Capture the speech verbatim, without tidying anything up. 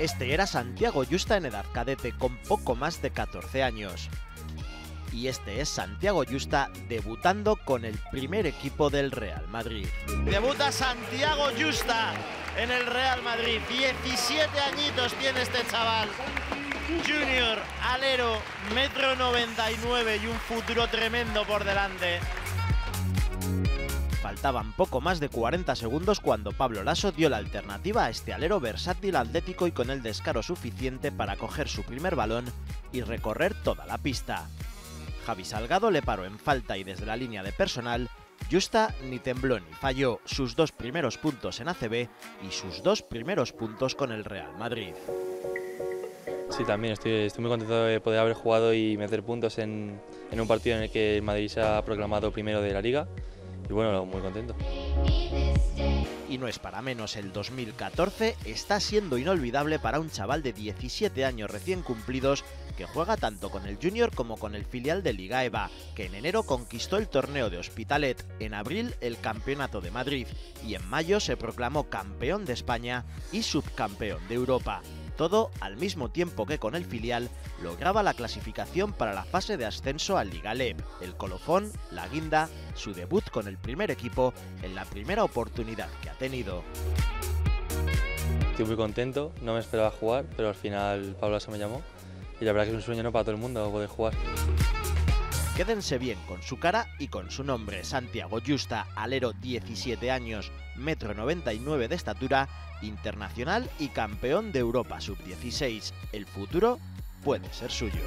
Este era Santiago Yusta en edad cadete, con poco más de catorce años. Y este es Santiago Yusta debutando con el primer equipo del Real Madrid. Debuta Santiago Yusta en el Real Madrid. diecisiete añitos tiene este chaval. Junior, alero, metro noventa y nueve y un futuro tremendo por delante. Faltaban poco más de cuarenta segundos cuando Pablo Laso dio la alternativa a este alero versátil, atlético y con el descaro suficiente para coger su primer balón y recorrer toda la pista. Javi Salgado le paró en falta y desde la línea de personal, Yusta ni tembló ni falló sus dos primeros puntos en A C B y sus dos primeros puntos con el Real Madrid. Sí, también estoy, estoy muy contento de poder haber jugado y meter puntos en, en un partido en el que el Madrid se ha proclamado primero de la Liga y bueno, muy contento. Y no es para menos, el dos mil catorce está siendo inolvidable para un chaval de diecisiete años recién cumplidos que juega tanto con el Junior como con el filial de Liga EBA, que en enero conquistó el torneo de Hospitalet, en abril el Campeonato de Madrid y en mayo se proclamó campeón de España y subcampeón de Europa. Todo al mismo tiempo que con el filial lograba la clasificación para la fase de ascenso a Liga LEB, el colofón, la guinda, su debut con el primer equipo en la primera oportunidad que ha tenido. Estoy muy contento, no me esperaba jugar, pero al final Pablo Laso me llamó y la verdad que es un sueño, ¿no?, para todo el mundo poder jugar. Quédense bien con su cara y con su nombre. Santiago Yusta, alero, diecisiete años, metro noventa y nueve de estatura, internacional y campeón de Europa sub dieciséis. El futuro puede ser suyo.